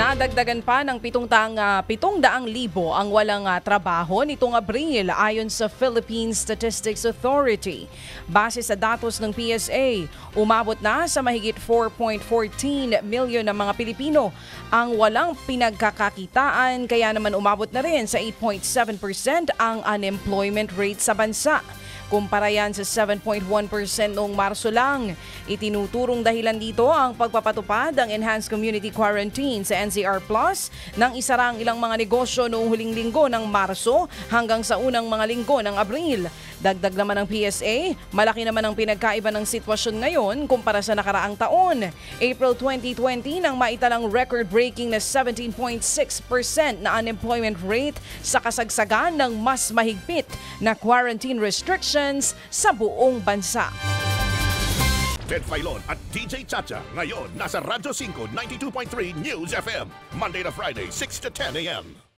Nadagdagan pa ng 700,000 ang walang trabaho nitong Abril ayon sa Philippine Statistics Authority. Base sa datos ng PSA, umabot na sa mahigit 4.14 milyon na mga Pilipino ang walang pinagkakakitaan, kaya naman umabot na rin sa 8.7% ang unemployment rate sa bansa. Kumpara yan sa 7.1% noong Marso lang. Itinuturong dahilan dito ang pagpapatupad ng Enhanced Community Quarantine sa NCR Plus nang isara ang ilang mga negosyo noong huling linggo ng Marso hanggang sa unang mga linggo ng Abril. Dagdag naman ng PSA, malaki naman ang pinagkaiba ng sitwasyon ngayon kumpara sa nakaraang taon. April 2020 nang maitalang record-breaking na 17.6% na unemployment rate sa kasagsagan ng mas mahigpit na quarantine restrictions sa buong bansa. Ted Failon at DJ ChaCha ngayon nasa Radyo 5 92.3 News FM, Monday to Friday 6 to 10 a.m.